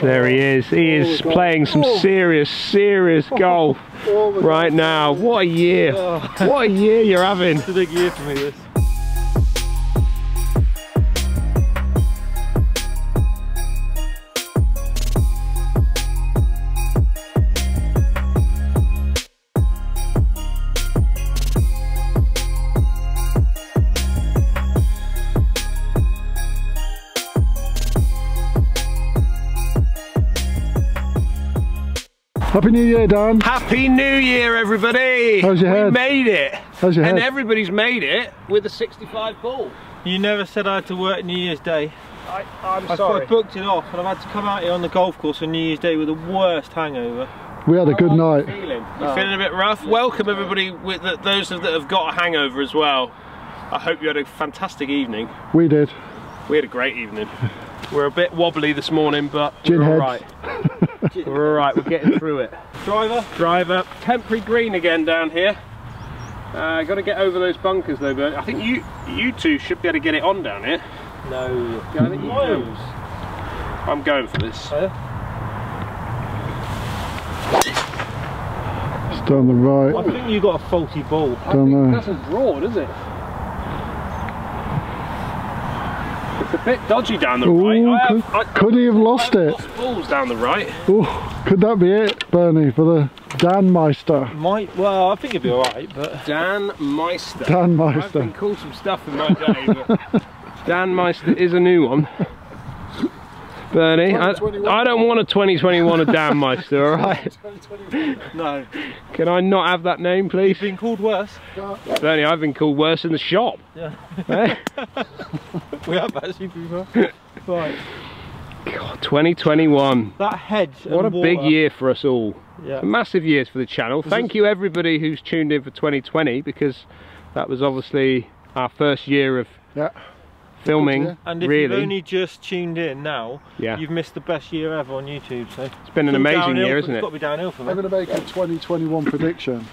There he is. He is playing some serious golf right now. What a year. What a year you're having. It's a big year for me, this. Happy New Year, Dan. Happy New Year, everybody. How's your head? We made it. How's your head? And everybody's made it with a 65 ball. You never said I had to work New Year's Day. I'm sorry. I booked it off and I've had to come out here on the golf course on New Year's Day with the worst hangover. We had a good night. You're feeling a bit rough? Welcome, everybody, with those that have got a hangover as well. I hope you had a fantastic evening. We did. We had a great evening. We're a bit wobbly this morning, but we're all right. We're alright, we're getting through it. Driver. Temporary green again down here. Got to get over those bunkers though, Bernie. I think you two should be able to get it on down here. No. Yeah, I think you do. I'm going for this. It's down the right. I think you got a faulty ball. I don't know. That's as broad, is it? It's a bit dodgy down the right. Could he have lost it? Lost balls down the right. Ooh, could that be it, Bernie, for the Dan Meister? Well, I think it'd be alright, but... Dan Meister. Dan Meister. I've been called some stuff in my day, but... Dan Meister is a new one. Bernie, I don't want a 2021 of Dan Meister, alright? No. Can I not have that name, please? You've been called worse. Bernie, I've been called worse in the shop. Yeah. Eh? We have actually been worse. Right. God, 2021. That hedge. What a big year for us all. Yeah. Massive years for the channel. Thank you, everybody, who's tuned in for 2020, because that was obviously our first year of... Yeah. Filming, and if you've only just tuned in now, you've missed the best year ever on YouTube. So it's been an amazing year, isn't it? It's got to be downhill for me. I'm going to make a 2021 prediction.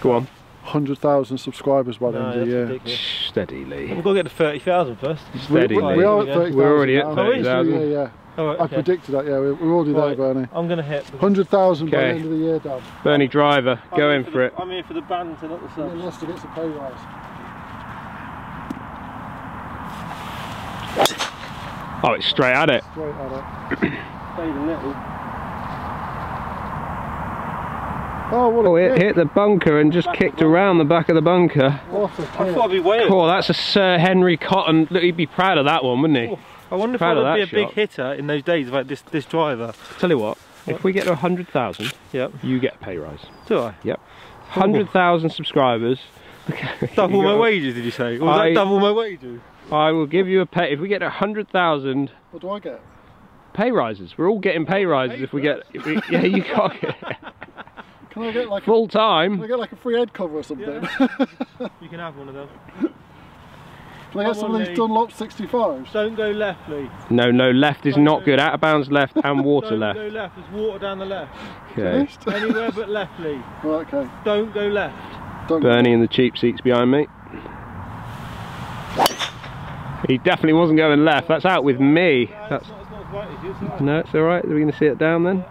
Go on. 100,000 subscribers by the end of the year. Ridiculous. Steadily. We've got to get to 30,000 first. Steadily. We are at 30,000. We're already at 30,000. Yeah, yeah. Oh, okay. I predicted that. Yeah, we're already there, Bernie. I'm going to hit 100,000 by the end of the year, Dan. Bernie Driver, go in for it. I'm here for the band to not the subs. Unless he gets a pay rise. Oh, it's straight at it. Straight at it. Stayed a little. Oh, what a kick. It hit the bunker and just kicked around the back of the bunker. What a kick. I thought I'd be waiting. Cool, that's a Sir Henry Cotton. Look, he'd be proud of that one, wouldn't he? Oh, I wonder if I'd be a big hitter in those days like this driver. Tell you what, if we get to 100,000, you get a pay rise. Do I? Yep. 100,000 subscribers. Double my wages, did you say? Or was that double my wages? I will give you a pay. If we get 100,000, what do I get? Pay rises. We're all getting pay rises if we get. Yeah, you can't get. Can I get like full time? Can I get like a free head cover or something? Yeah. You can have one of them. Can I get some of these Dunlop 65s? Don't go left, Lee. No, left is not good. Out of bounds left and water left. Don't go left. There's water down the left. Okay. Anywhere but left, Lee. Right, okay. Don't go left. Bernie in the cheap seats behind me. He definitely wasn't going left. That's out with me. That's no, it's all right. Are we going to see it down then?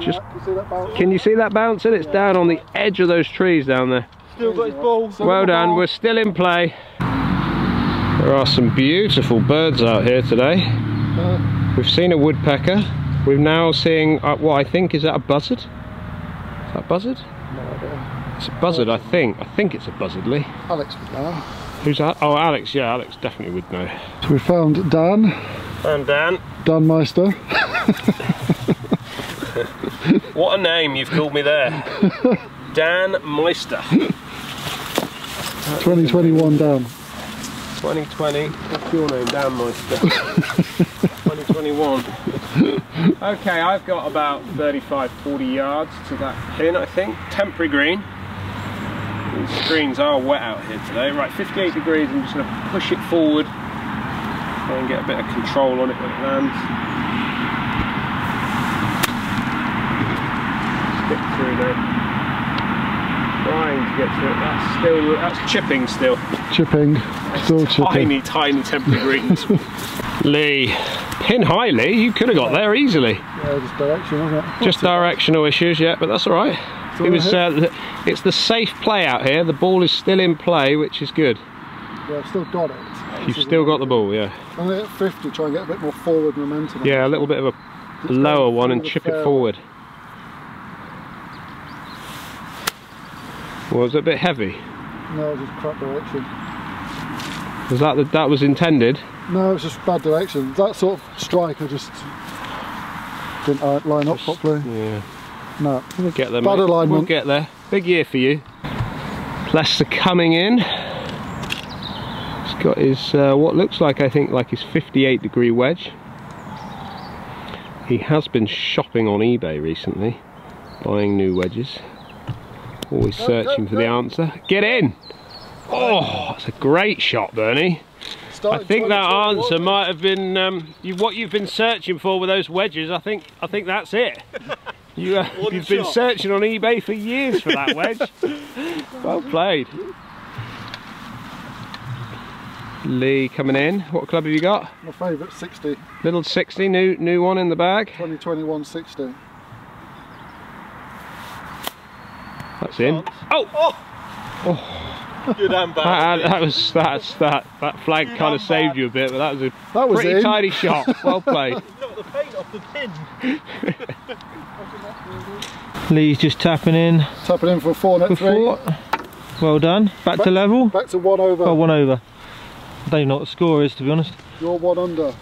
Just can you see that bouncing? It's down on the edge of those trees down there. Still got his ball. Well done. We're still in play. There are some beautiful birds out here today. We've seen a woodpecker. We're now seeing what I think is a buzzard. Is that a buzzard? No idea. It's a buzzard, I think. I think it's a buzzard, Lee. Alex. Who's that? Oh, Alex, yeah, Alex definitely would know. So we found Dan. Found Dan. Dan Meister. What a name you've called me there. Dan Meister. 2021 Dan. 2020. What's your name? Dan Meister. 2021. Okay, I've got about 35, 40 yards to that pin, I think. Temporary green. The greens are wet out here today. Right, 58 degrees, I'm just going to push it forward. Try and get a bit of control on it when it lands. Stick through there. Trying to get through it. That's chipping still. Chipping. Still chipping. Tiny, tiny temporary greens. Lee. Pin high, Lee, you could have got there easily. Yeah, just direction, wasn't it? Just directional issues, yeah, but that's all right. It was, it's the safe play out here. The ball is still in play, which is good. Yeah, I've still got it. You've still got the ball, yeah. I'm at 50, try and get a bit more forward momentum. Yeah, a little bit of a lower one and chip it forward. Well, was it a bit heavy? No, it was just crap direction. Was that that was intended? No, it was just bad direction. That sort of strike, I just didn't line up properly. Yeah. No, we'll get there, bad alignment. We'll get there. Big year for you. Leicester coming in. He's got his what looks like, I think, like his 58-degree wedge. He has been shopping on eBay recently, buying new wedges. Always searching for the answer. Get in! Oh, that's a great shot, Bernie. I think that answer might have been what you've been searching for with those wedges. I think that's it. You've been searching on eBay for years for that wedge. Well played. Lee coming in. What club have you got? My favourite, 60. Little 60, new one in the bag. 2021 60. That's in. Oh! Oh. Good and bad. That flag kind of saved you a bit, but that was pretty tidy shot. Well played. Not the paint off the pin. Lee's just tapping in. Tapping in for a four net three. Well done. Back to level. Back to one over. Oh, one over. I don't even know what the score is, to be honest. You're one under.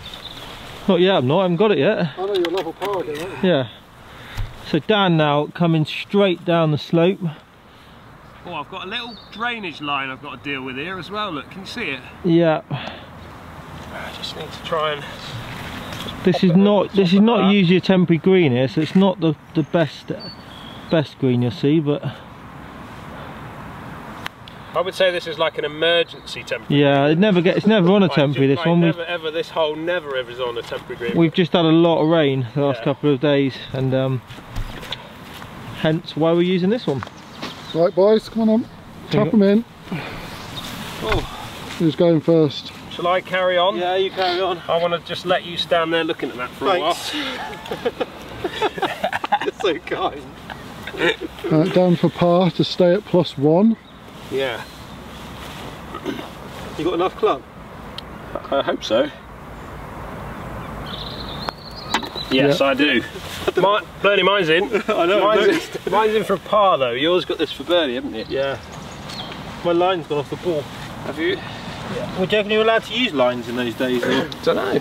Not yet. I'm not. I haven't got it yet. I know you're level par again, aren't you? Yeah. So Dan now coming straight down the slope. Oh, I've got a little drainage line I've got to deal with here as well, look, can you see it? Yeah. I just need to try and... This is not usually a temporary green here, so it's not the best green you'll see, but... I would say this is like an emergency temporary. Yeah, it's never on a temporary, this one. This hole never ever is on a temporary green. We've just had a lot of rain the last couple of days, and hence why we're using this one. Right, boys, come on, tap them in. Oh. Who's going first? Shall I carry on? Yeah, you carry on. I want to just let you stand there looking at that for a while. That's so kind. Down for par to stay at +1. Yeah. You got enough club? I hope so. Yes, yep. I do. Bernie, mine's in. I know. Mine's in for a par though. Yours got this for Bernie, haven't you? Yeah. My line's gone off the ball. Have you? Yeah. Well, do you reckon you were allowed to use lines in those days? Or? Don't know.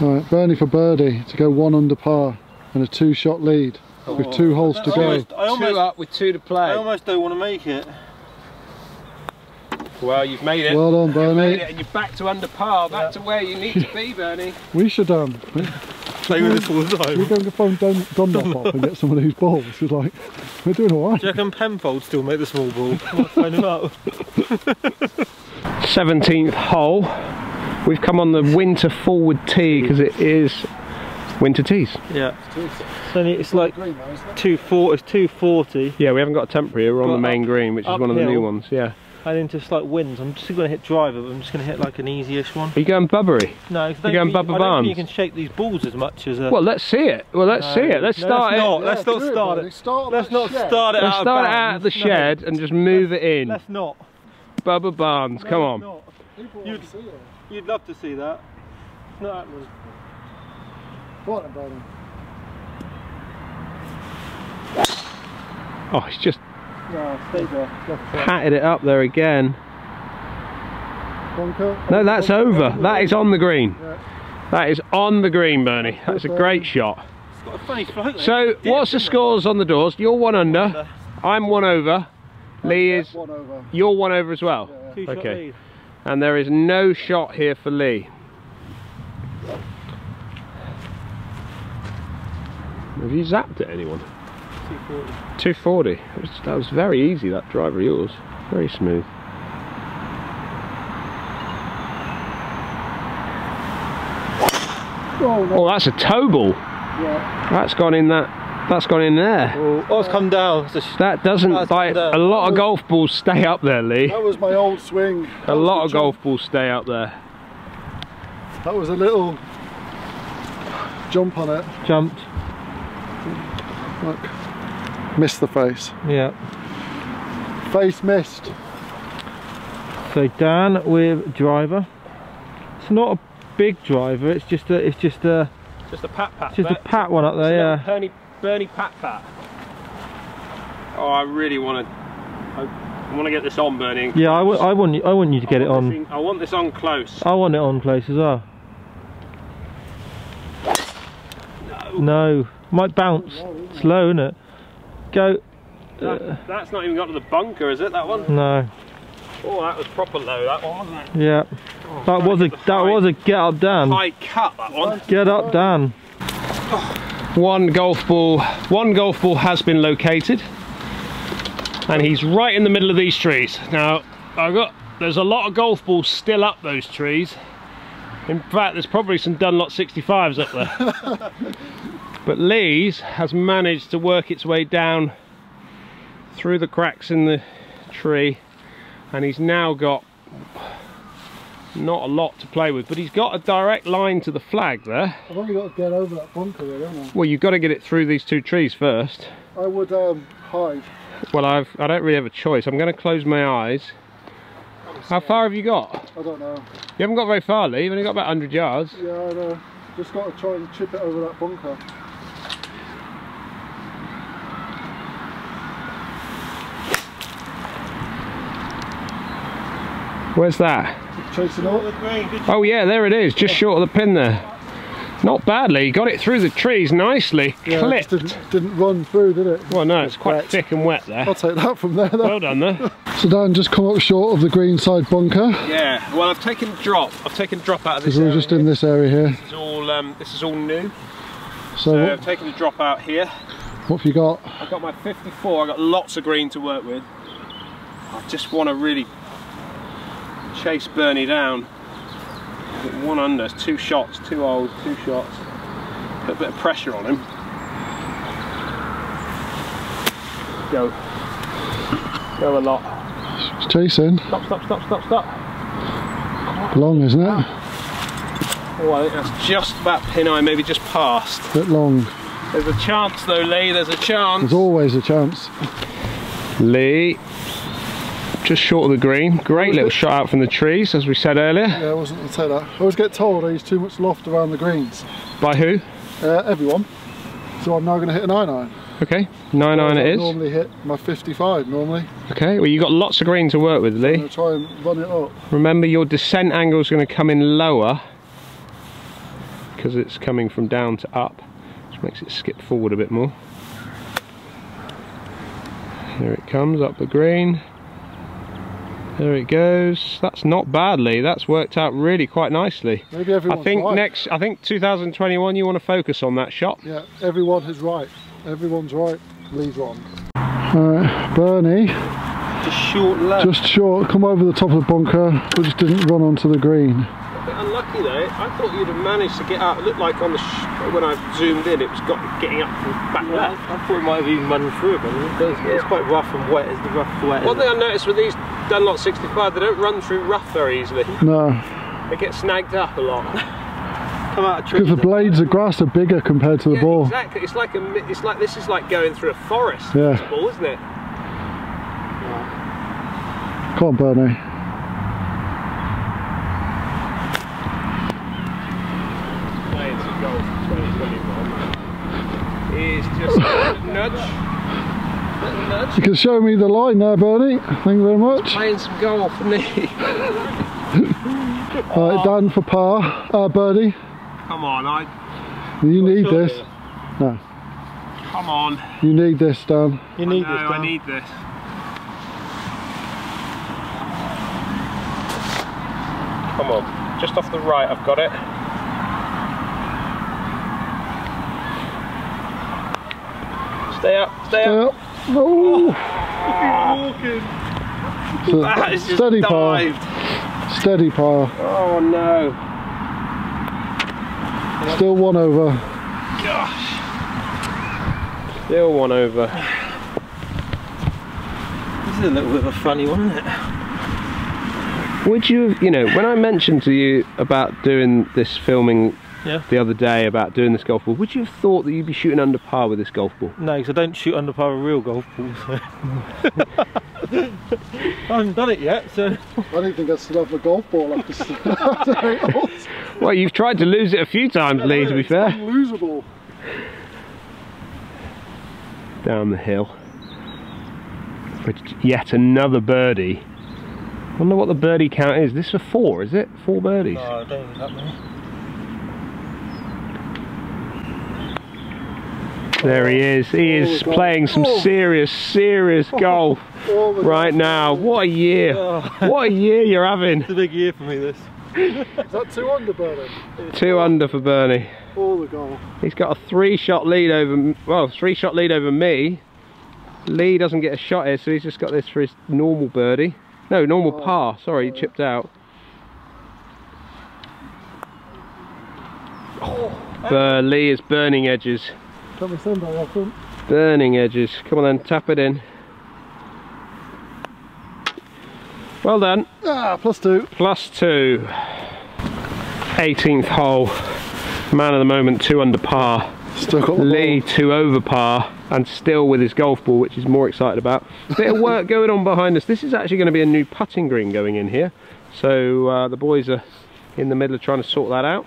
Right, Bernie for birdie to go one under par and a two-shot lead. With two holes to go. Two up with two to play. I almost don't want to make it. Well, you've made it. Well done, Bernie. And you're back to under par, back to where you need to be, Bernie. We should play with this all the time. We're going to phone Dunlop up and get someone whose ball. This is like, we're doing all right. Do you reckon Penfold still make the small ball? I'll phone him up. 17th hole. We've come on the winter forward tee because it is winter tees. Yeah. It's like 240. Yeah, we haven't got a temporary. We're on the main green, which is one of the new ones. Yeah. And into slight winds. I'm just going to hit driver, but I'm just going to hit like an easy-ish one. Are you going Bubbery? No. You're going Bubba Barnes. I don't think you can shake these balls as much as. Well, let's see it. Well, let's see it. Let's start it. Let's not start it. Let's not start it. Let's start it out of the shed and just move it in. Let's not. Bubba Barnes, come on. You'd love to see that. It's not happening. What about him? Oh, he's just patted it up there again. No, that's over. That is on the green. That is on the green, Bernie. That's a great shot. So, what's the scores on the doors? You're one under. I'm one over. Lee is. You're one over as well. Okay. And there is no shot here for Lee. Have you zapped at anyone? 240. That was very easy, that driver of yours. Very smooth. Oh, that's a toe ball. Yeah. That's gone in there. Oh, it's come down. That doesn't like a lot of golf balls stay up there, Lee. That was my old swing. A lot of golf balls stay up there. That was a little jump on it. Jumped. Look. Missed the face. Yeah. Face missed. So Dan with driver. It's not a big driver, it's just a pat one up there, yeah. Bernie pat. Oh, I really want to get this on, Bernie. Yeah, I want you to get it on. I want this on close. I want it on close as well. No. No. Might bounce. It's low, isn't it? Go. That's not even got to the bunker, is it, that one? No. Oh, that was proper low, that one, wasn't it? Yeah. Oh, that was a get up, Dan. High cut, that one. Get up, Dan. Oh. One golf ball has been located. And he's right in the middle of these trees. Now, there's a lot of golf balls still up those trees. In fact, there's probably some Dunlop 65s up there. But Lee's has managed to work its way down through the cracks in the tree, and he's now got not a lot to play with, but he's got a direct line to the flag there. I've only got to get over that bunker there, haven't I? Well, you've got to get it through these two trees first. I would hide. Well, I don't really have a choice. I'm going to close my eyes. How far have you got? I don't know. You haven't got very far, Lee. You've only got about 100 yards. Yeah, I know. Just got to try and chip it over that bunker. Where's that? Chasing up. Oh yeah, there it is. Just short of the pin there. Not badly, got it through the trees nicely, yeah, clipped. Didn't run through, did it? Well no, it's quite thick and wet there. I'll take that from there though. Well done there. So Dan just come up short of the greenside bunker. Yeah, well I've taken drop out of this area. Because we're just in this area here. This is all new. So I've taken the drop out here. What have you got? I've got my 54, I've got lots of green to work with. I just want to really chase Bernie down. One under, two shots, two old, two shots. Put a bit of pressure on him. Go. Go a lot. He's chasing. Stop. Long, isn't it? Oh, I think that's just that pin I maybe just passed. A bit long. There's a chance though, Lee, there's a chance. There's always a chance. Lee. Just short of the green. Great little shot out from the trees, as we said earlier. Yeah, I wasn't going to say that. I always get told I use too much loft around the greens. By who? Everyone. So I'm now going to hit a 9-iron. Okay, 9-iron it is. I normally hit my 55 normally. Okay, well you've got lots of green to work with, Lee. I'm going to try and run it up. Remember your descent angle is going to come in lower because it's coming from down to up, which makes it skip forward a bit more. There it comes, up the green. There it goes. That's not badly. That's worked out really quite nicely. Maybe everyone's I think 2021 you want to focus on that shot. Yeah, everyone is right. Everyone's right. Lee's wrong. Alright, Bernie. Just short left. Just short. Come over the top of the bunker. We just didn't run onto the green. A bit unlucky though. I thought you'd have managed to get out. It looked like on the when I zoomed in, it was getting up from back left. I thought it might have even run through it, but it's quite rough and wet. It's the rough wet. One thing I noticed with these Dunlop 65, they don't run through rough very easily. No. They get snagged up a lot. Come out of trees. Because the blades of grass are bigger compared to the ball. Exactly. It's like this is like going through a forest. Yeah. This ball, isn't it? Yeah. Come on, Bernie. It's just a nudge. You can show me the line there, Bernie. Thank you very much. Playing some golf, Nick. Alright, Dan for par. Birdie. Come on, You need this. No. Come on. You need this, Dan. You need this, Dan. I need this. Come on. Just off the right, I've got it. Stay up. Oh. Walking. That is just steady par. Steady par. Oh no. Still one over. Gosh. Still one over. This is a little bit of a funny one, isn't it? Would you, you know, when I mentioned to you about doing this filming the other day about doing this golf ball, would you have thought that you'd be shooting under par with this golf ball? No, because I don't shoot under par with real golf balls. So. I haven't done it yet, so... I don't think I still have a golf ball after 8 holes. Well, you've tried to lose it a few times, Lee, to be fair. It's unlosable. Down the hill. But yet another birdie. I wonder what the birdie count is. This is for 4, is it? 4 birdies? No, I don't think that many. There he is. He is playing some serious golf right now. What a year! What a year you're having. It's a big year for me. This. Is that 2 under, Bernie? 2 under for Bernie. All the golf. He's got a 3-shot lead over. Well, 3-shot lead over me. Lee doesn't get a shot here, so he's just got this for his normal birdie. No, normal par. Sorry, he chipped out. Lee is burning edges. Burning edges. Come on then, tap it in. Well done. Ah, +2. +2. 18th hole. Man of the moment, 2 under par. Still got the Lee ball. 2 over par, and still with his golf ball, which he's more excited about. Bit of work going on behind us. This is actually going to be a new putting green going in here. So the boys are in the middle of trying to sort that out.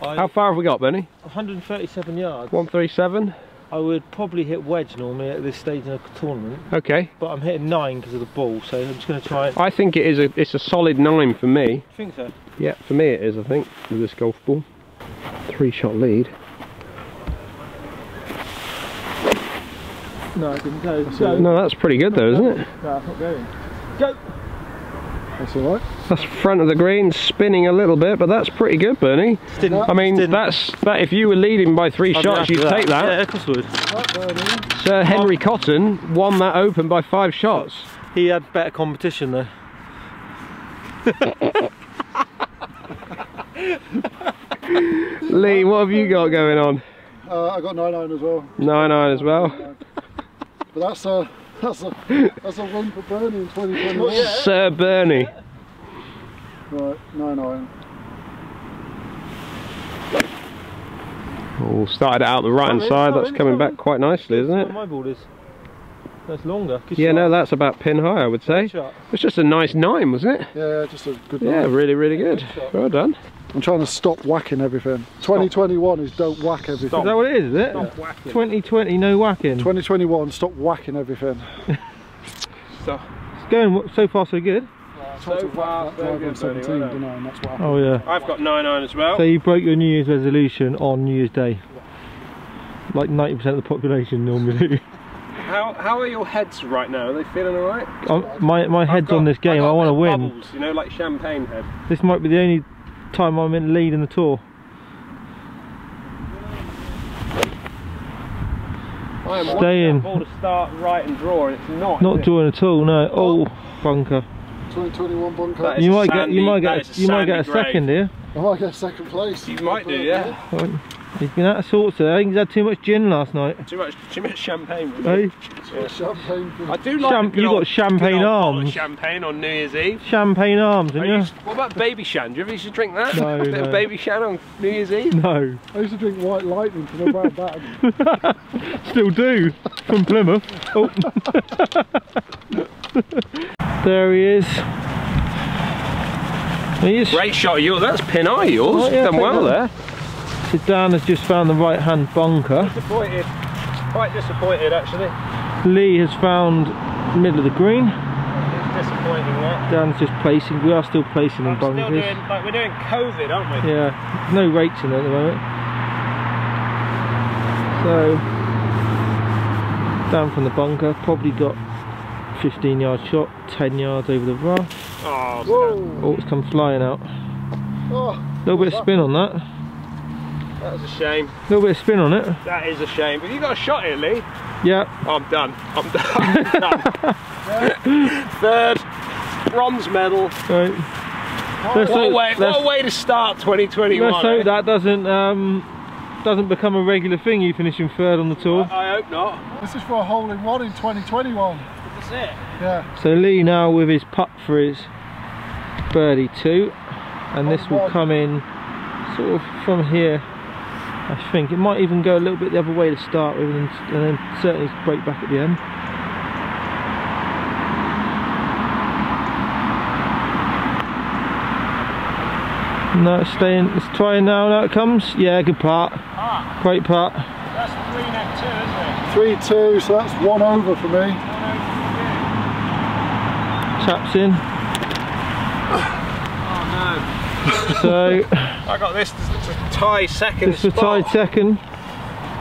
How far have we got, Bernie? 137 yards. 137? I would probably hit wedge normally at this stage in a tournament. Okay. But I'm hitting 9 because of the ball, so I'm just going to try it. I think it is it's a solid 9 for me. I think so. Yeah, for me it is, I think, with this golf ball. 3-shot lead. No, it didn't go. So no, that's pretty good though, isn't it? No, it's not going. Go! That's alright. That's front of the green, spinning a little bit, but that's pretty good, Bernie. I mean, that if you were leading by 3 shots, you'd take that. Yeah, of course would. Sir Henry Cotton won that Open by 5 shots. He had better competition though. Lee, what have you got going on? I got 9-iron as well. 9-iron as well. But that's a win for Bernie in 2021. Sir Bernie. Right, 9-iron. Oh, started out the right hand side. That's coming back quite nicely, isn't it? My ball is. That's longer. Yeah, no, that's about pin high, I would say. It's just a nice 9, wasn't it? Yeah, just a good 9. Yeah, really, really good. Well done. I'm trying to stop whacking everything. 2021 is don't whack everything. Stop. Is that what it is it? Stop whacking. 2020, no whacking. 2021, stop whacking everything. Stop. It's going so far so good. So far so good. 17, well, no. That's what happened. Oh yeah. I've got 9-iron as well. So you broke your New Year's resolution on New Year's Day. Like 90% of the population normally do. How are your heads right now? Are they feeling alright? My head's on this game. I want to win. Bubbles, you know, like champagne head. This might be the only time I'm in lead in the tour. I am staying. Ball to start right and draw, and it's not drawing at all. No. Oh, bunker. 2021 bunker. You might get. You might get a second here. I might get 2nd place. You might do, yeah. Right. He's been out of sorts today. I think he's had too much gin last night. Too much champagne. Really. Hey. Champagne. I do like. You got champagne arms. Champagne on New Year's Eve. Champagne arms, didn't you? What about baby shan? Do you ever used to drink that? No. A bit of baby shan on New Year's Eve. No. I used to drink White Lightning from about that. Still do. From Plymouth. Oh. There he is. Great shot of yours. That's pin eye yours. You've done well there. So Dan has just found the right hand bunker. Disappointed, quite disappointed actually. Lee has found middle of the green. It's disappointing that. Dan's just placing, we are still placing in bunkers. Still doing, like, we're doing COVID, aren't we? Yeah, no rates in it at the moment. So, down from the bunker, probably got 15-yard shot, 10 yards over the rough. Oh, it's come flying out. A little bit of spin on that. That was a shame. A little bit of spin on it. That is a shame. Have you got a shot here, Lee? Yeah. Oh, I'm done. I'm done. I'm done. 3rd. Bronze medal. Right. What a way to start 2021. Let's hope that doesn't become a regular thing, you finishing 3rd on the tour. I hope not. This is for a hole-in-one in 2021. That's it. Yeah. So Lee now with his putt for his birdie two, and this will come in sort of from here. I think it might even go a little bit the other way to start with, and then certainly break back at the end. No, it's staying, it's trying now, now it comes. Yeah, good putt. Ah, great putt. That's 3 net 2, isn't it? 3-2, so that's one over for me. Taps in. Oh no. So I got this to tie second spot. This was tied second.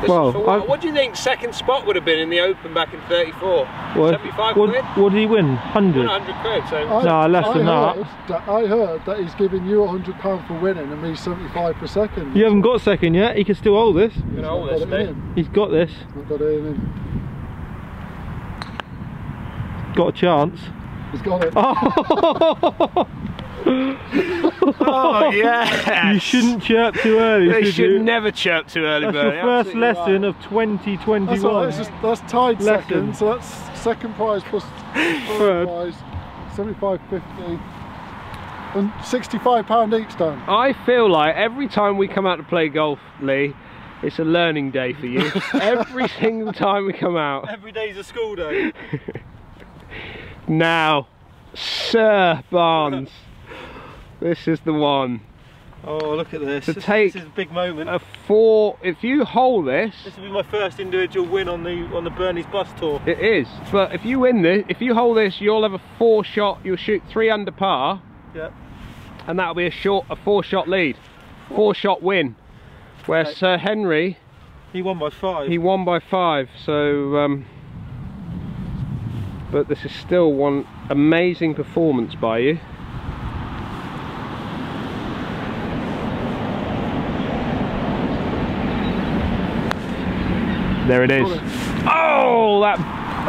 Well, what do you think second spot would have been in the Open back in 34? Well, 75 quid? What did he win? 100? 100 quid, so... No, less than that. I heard that he's giving you £100 for winning and me 75 for second. You haven't got second yet, he can still hold this. He can hold this, mate. He's got this. I've got it in him. Got a chance. He's got it. Oh. Oh yeah! You shouldn't chirp too early. They should never chirp too early, Bernie. That's your first lesson of 2021. That's tied second, so that's second prize plus third prize, 75.50, and £65 each time. I feel like every time we come out to play golf, Lee, it's a learning day for you. Every single time we come out. Every day's a school day. Now, Sir Barnes. This is the one. Oh, look at this. This is a big moment. A four, if you hole this... This will be my first individual win on the Bernie's Bus Tour. It is, but if you win this, if you hole this, you'll have a four shot, you'll shoot 3 under par. Yep. And that'll be a 4-shot lead. 4-shot win. Where okay. Sir Henry... He won by 5. He won by 5, so... but this is still one amazing performance by you. There it is. Oh, that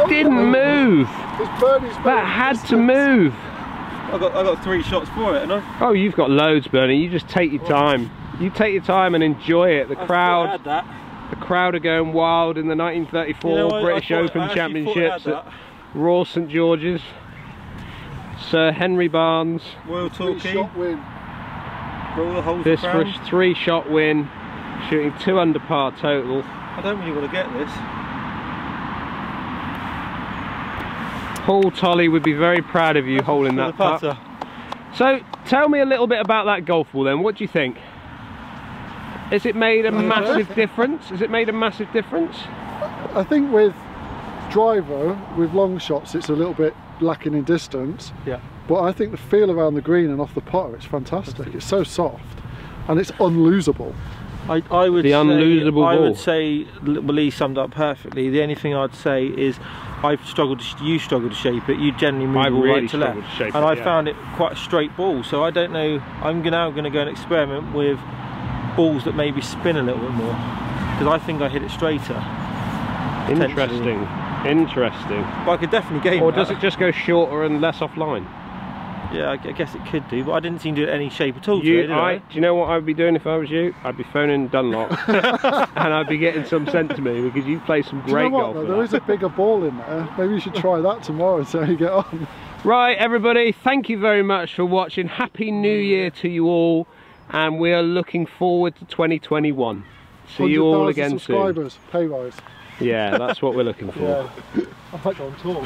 didn't move. That had to move. I got 3 shots for it, and I. Oh, you've got loads, Bernie. You just take your time. You take your time and enjoy it. The crowd are going wild in the 1934 British Open Championships at Royal St. George's. Sir Henry Barnes. Royal Torquay. This was a 3-shot win, shooting 2 under par total. I don't really want to get this. Paul Tolley would be very proud of you holding that putter. So tell me a little bit about that golf ball then. What do you think? Has it made a massive difference? Has it made a massive difference? I think with driver, with long shots, it's a little bit lacking in distance. Yeah. But I think the feel around the green and off the putter, it's fantastic. It's so soft and it's unlosable. I would say Lee summed up perfectly. The only thing I'd say is I've struggled. You struggled to shape it. You generally move right to left, and I found it quite a straight ball. So I don't know. I'm now going to go and experiment with balls that maybe spin a little bit more, because I think I hit it straighter. Interesting. Interesting. But I could definitely game. Or does it just go shorter and less offline? Yeah, I guess it could do, but I didn't seem to do any shape at all today, did I? Do you know what I'd be doing if I was you? I'd be phoning Dunlop and I'd be getting some sent to me, because you play some great golf. No, there is a bigger ball in there. Maybe you should try that tomorrow and see how you get on. Right, everybody, thank you very much for watching. Happy New Year to you all, and we are looking forward to 2021. See you all again subscribers, soon. Pay rise. Yeah, that's what we're looking for. Yeah. I might go on tour.